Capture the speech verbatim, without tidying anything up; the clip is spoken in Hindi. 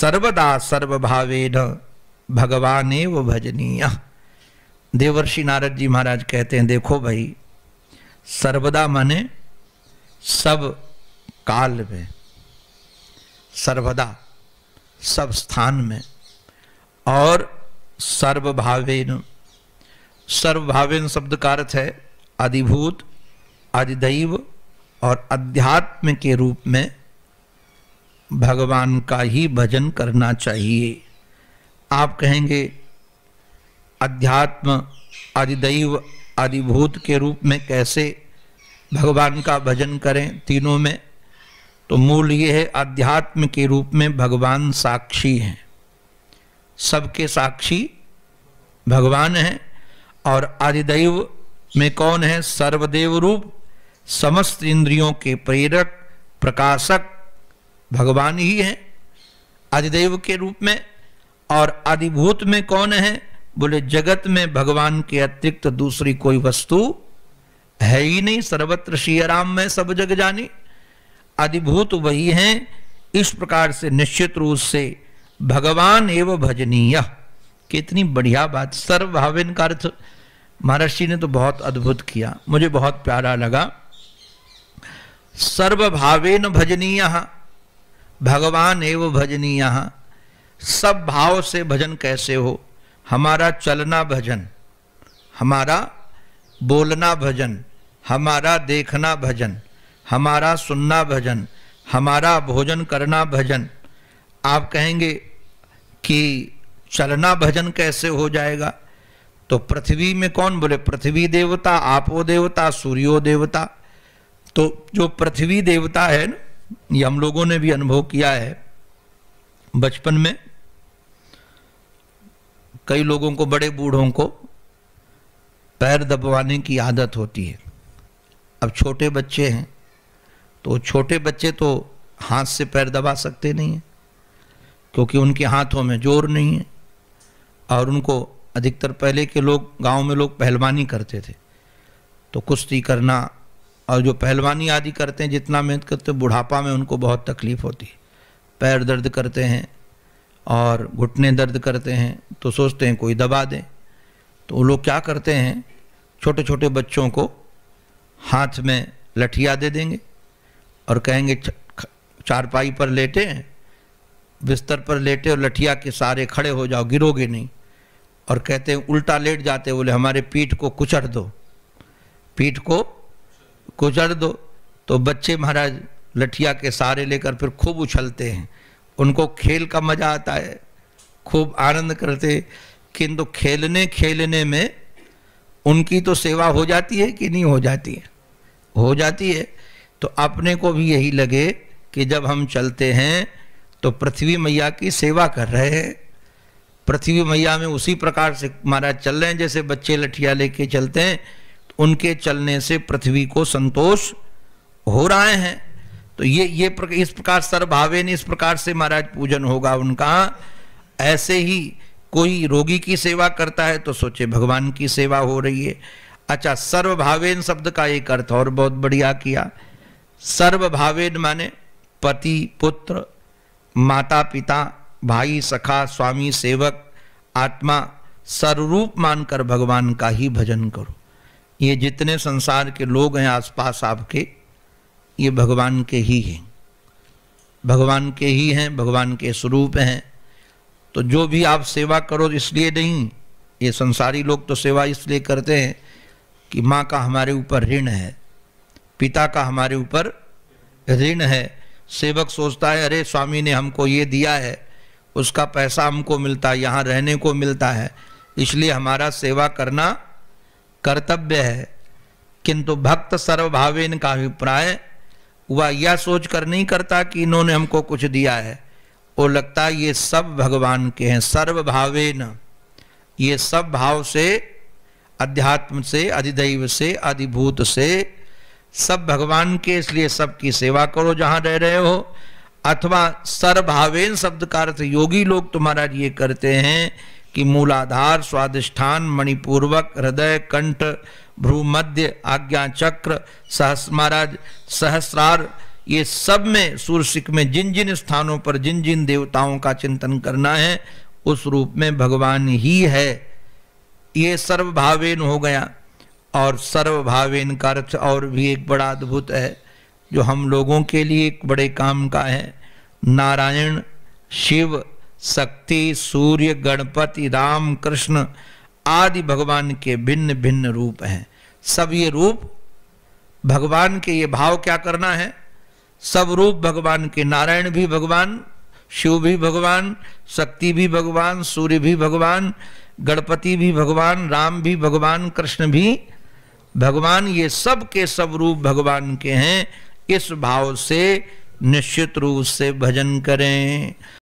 सर्वदा सर्वभावेन भगवानेव भजनीय। देवर्षि नारद जी महाराज कहते हैं, देखो भाई, सर्वदा माने सब काल में, सर्वदा सब स्थान में, और सर्वभावेन। सर्वभावेन शब्द का अर्थ है अधिभूत, अधिदैव और अध्यात्म के रूप में भगवान का ही भजन करना चाहिए। आप कहेंगे अध्यात्म, अधिदैव, अधिभूत के रूप में कैसे भगवान का भजन करें तीनों में? तो मूल ये है, अध्यात्म के रूप में भगवान साक्षी हैं, सबके साक्षी भगवान हैं। और अधिदैव में कौन है? सर्वदेव रूप, समस्त इंद्रियों के प्रेरक, प्रकाशक भगवान ही हैं अधिदेव के रूप में। और अधिभूत में कौन है? बोले जगत में भगवान के अतिरिक्त दूसरी कोई वस्तु है ही नहीं, सर्वत्र श्रीराम में सब जग जानी। अधिभूत वही हैं। इस प्रकार से निश्चित रूप से भगवान एवं भजनीय। कितनी बढ़िया बात। सर्वभावेन का अर्थ महर्षि ने तो बहुत अद्भुत किया, मुझे बहुत प्यारा लगा। सर्वभावेन भजनीय, भगवान एवं भजनीय। सब भाव से भजन कैसे हो? हमारा चलना भजन, हमारा बोलना भजन, हमारा देखना भजन, हमारा सुनना भजन, हमारा भोजन करना भजन। आप कहेंगे कि चलना भजन कैसे हो जाएगा? तो पृथ्वी में कौन? बोले पृथ्वी देवता, आपो देवता, सूर्यो देवता। तो जो पृथ्वी देवता है न, ये हम लोगों ने भी अनुभव किया है बचपन में, कई लोगों को, बड़े बूढ़ों को पैर दबवाने की आदत होती है। अब छोटे बच्चे हैं तो छोटे बच्चे तो हाथ से पैर दबा सकते नहीं हैं, क्योंकि उनके हाथों में जोर नहीं है। और उनको अधिकतर, पहले के लोग, गांव में लोग पहलवानी करते थे, तो कुश्ती करना और जो पहलवानी आदि करते हैं, जितना मेहनत करते हैं, बुढ़ापा में उनको बहुत तकलीफ होती है। पैर दर्द करते हैं और घुटने दर्द करते हैं, तो सोचते हैं कोई दबा दें। तो वो लोग क्या करते हैं, छोटे छोटे बच्चों को हाथ में लठिया दे देंगे और कहेंगे चारपाई पर लेटे हैं, बिस्तर पर लेटे और लठिया के सहारे खड़े हो जाओ, गिरोगे नहीं। और कहते हैं उल्टा लेट जाते, बोले हमारे पीठ को कुचल दो, पीठ को कुचल दो। तो बच्चे महाराज लठिया के सहारे लेकर फिर खूब उछलते हैं, उनको खेल का मज़ा आता है, खूब आनंद करते। किंतु खेलने खेलने में उनकी तो सेवा हो जाती है कि नहीं हो जाती है? हो जाती है। तो अपने को भी यही लगे कि जब हम चलते हैं तो पृथ्वी मैया की सेवा कर रहे हैं, पृथ्वी मैया में उसी प्रकार से महाराज चल रहे हैं जैसे बच्चे लठिया लेके चलते हैं। उनके चलने से पृथ्वी को संतोष हो रहे हैं। तो ये ये प्रक, इस प्रकार सर्वभावेन, इस प्रकार से महाराज पूजन होगा उनका। ऐसे ही कोई रोगी की सेवा करता है तो सोचे भगवान की सेवा हो रही है। अच्छा, सर्वभावेन शब्द का एक अर्थ और बहुत बढ़िया किया। सर्वभावेन माने पति, पुत्र, माता पिता, भाई, सखा, स्वामी, सेवक, आत्मा, सर्वरूप मानकर भगवान का ही भजन करो। ये जितने संसार के लोग हैं आसपास आपके, ये भगवान के ही हैं, भगवान के ही हैं, भगवान के स्वरूप हैं। तो जो भी आप सेवा करो, इसलिए नहीं, ये संसारी लोग तो सेवा इसलिए करते हैं कि माँ का हमारे ऊपर ऋण है, पिता का हमारे ऊपर ऋण है। सेवक सोचता है अरे स्वामी ने हमको ये दिया है, उसका पैसा हमको मिलता है, यहाँ रहने को मिलता है, इसलिए हमारा सेवा करना कर्तव्य है। किंतु भक्त सर्वभावेन का अभिप्राय वह यह सोचकर नहीं करता कि इन्होंने हमको कुछ दिया है, वो लगता है ये सब भगवान के हैं। सर्वभावेन, ये सब भाव से, अध्यात्म से, अधिदैव से, अधिभूत से, सब भगवान के, इसलिए सबकी सेवा करो जहाँ रह रहे हो। अथवा सर्वभावेन शब्द का अर्थ योगी लोग तुम्हारा ये करते हैं कि मूलाधार, स्वादिष्ठान, मणिपूर्वक, हृदय, कंठ, भ्रूमध्य, आज्ञा चक्र, सहस्रार, सहस्रार, ये सब में सूर्यशिक में जिन जिन स्थानों पर जिन जिन देवताओं का चिंतन करना है उस रूप में भगवान ही है। ये सर्वभावेन हो गया। और सर्वभावेन का अर्थ और भी एक बड़ा अद्भुत है जो हम लोगों के लिए एक बड़े काम का है। नारायण, शिव, शक्ति, सूर्य, गणपति, राम, कृष्ण आदि भगवान के भिन्न भिन्न रूप हैं। सब ये रूप भगवान के, ये भाव क्या करना है, सब रूप भगवान के। नारायण भी भगवान, शिव भी भगवान, शक्ति भी भगवान, सूर्य भी भगवान, गणपति भी भगवान, राम भी भगवान, कृष्ण भी भगवान, ये सब के सब रूप भगवान के हैं। इस भाव से निश्चित रूप से भजन करें।